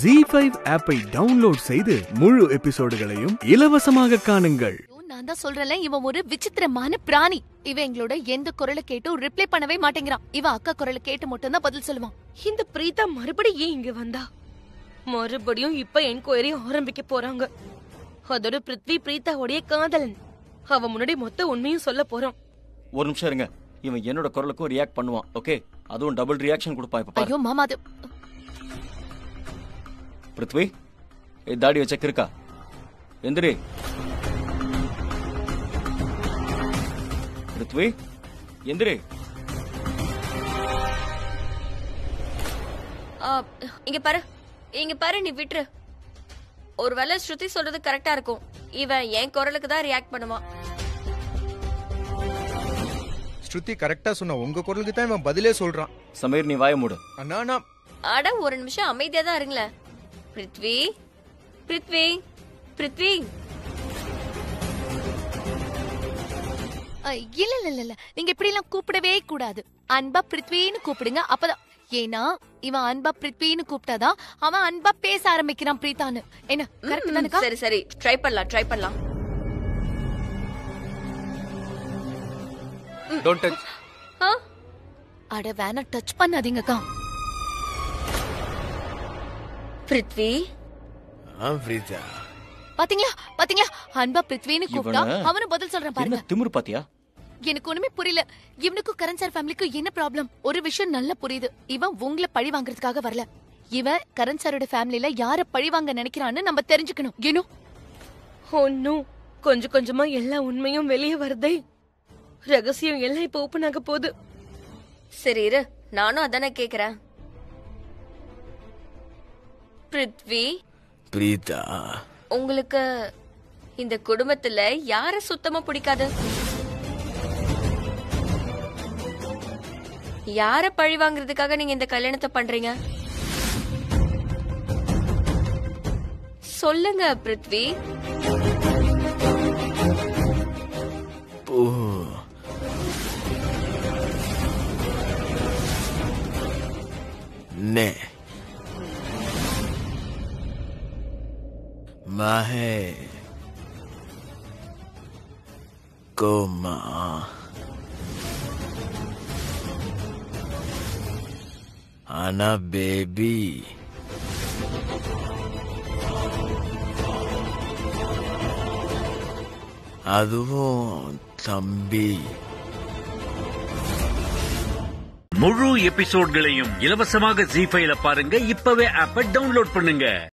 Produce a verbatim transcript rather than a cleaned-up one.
Zee five app ஐ download செய்து முழு எபிசோடுகளையும் இலவசமாக காணுங்கள். நான் தான் சொல்றேன்ல, இவன் ஒரு விசித்திரமான பிராணி. இவன் எங்களோட எந்த குரலை கேட்டும் ரிப்ளை பண்ணவே மாட்டேங்கிறான். இவன் அக்கா குரலை கேட்டு மட்டும் தான் பதில் சொல்லுவான். இந்த பிரீதா மறுபடியும் ஏன் இங்க வந்தா? மறுபடியும் இப்ப என்கொயரி ஆரம்பிக்க போறாங்க. அதோட பிருத்வி பிரீதாவோடைய காதலன். அவன் முன்னாடி மொத்த உண்மையும் சொல்ல போறான். ஒரு நிமிஷம் இருங்க, இவன் என்னோட குரலுக்கு ரியாக்ட் பண்ணுவான். ஓகே, அதுவும் டபுள் ரியாக்ஷன் கொடுப்பான். இப்ப ஐயோ மாமா, அது பிருத்வி, ஏ தாடி வச்சிருக்கா, எந்திரி. பிருத்வி, எந்திரி. இங்க பாரு, இங்க பாரு, நீ விட்டுரு. ஒருவேளை ஸ்ருதி சொல்றது கரெக்டா இருக்கும். இவன் என் குரலுக்கு தான் ரியாக்ட் பண்ணுவான். ஸ்ருதி கரெக்டா சொன்ன உங்க குரலுக்கு தான் இவன் பதிலே சொல்றான். சமீர், நீ வாய மூடு. அண்ணா, அட ஒரு நிமிஷம் அமைதியா தான் இருங்களே. பிருத்வி, பிருத்வி, பிருத்வி. இல்ல இல்ல இல்ல, நீங்க இப்படி எல்லாம் கூப்பிடவே கூடாது. அன்பா பிருத்வின்னு கூப்பிடுங்க. அப்பதான், ஏன்னா இவன் அன்பா பிருத்வின்னு கூப்பிட்டாதான் அவன் அன்பா பேச ஆரம்பிக்கிறான் பிரீதான்னு. என்ன கரெக்ட் தானே? சரி சரி, ட்ரை பண்ணலாம், ட்ரை பண்ணலாம். Don't touch. அட வேணா, டச் பண்ணாதீங்கக்கா. பிருத்வி, ஆம் பிரீதா, பாத்தீங்களா பாத்தீங்களா, அன்பா பிருத்வின்னு கூப்பிட்டா அவனு பதில் சொல்றான். பாருங்க திமிரு, பாத்தியா? எனக்கு ஒண்ணுமே புரியல. இவனுக்கு கரண் சார் ஃபேமிலிக்கு என்ன ப்ராப்ளம்? ஒரு விஷயம் நல்லா புரியுது, இவன் உங்களை பழி வாங்குறதுக்காக வரல. இவன் கரண் சாரோட ஃபேமிலில யார பழி வாங்க நினைக்கிறான்னு நம்ம தெரிஞ்சுக்கணும். ஏனோ ஒன்னும் கொஞ்சம் கொஞ்சமா எல்லா உண்மையும் வெளியே வருதே. ரகசியம் எல்லாம் இப்ப ஓபன் ஆக போகுது. சரி இரு, நானும் அதானே கேக்குறேன். பிருத்வி, பிரீதா, உங்களுக்கு இந்த குடும்பத்துல யார சுத்தமா பிடிக்காது? யார பழி வாங்குறதுக்காக நீங்க இந்த கல்யாணத்தை பண்றீங்க? சொல்லுங்க பிருத்வி. நே Mahe Goma Anna baby Aduvo Thambi. முழு எபிசோட்களையும் இலவசமாக Zee five ல பாருங்க. இப்பவே ஆப்பை டவுன்லோட் பண்ணுங்க.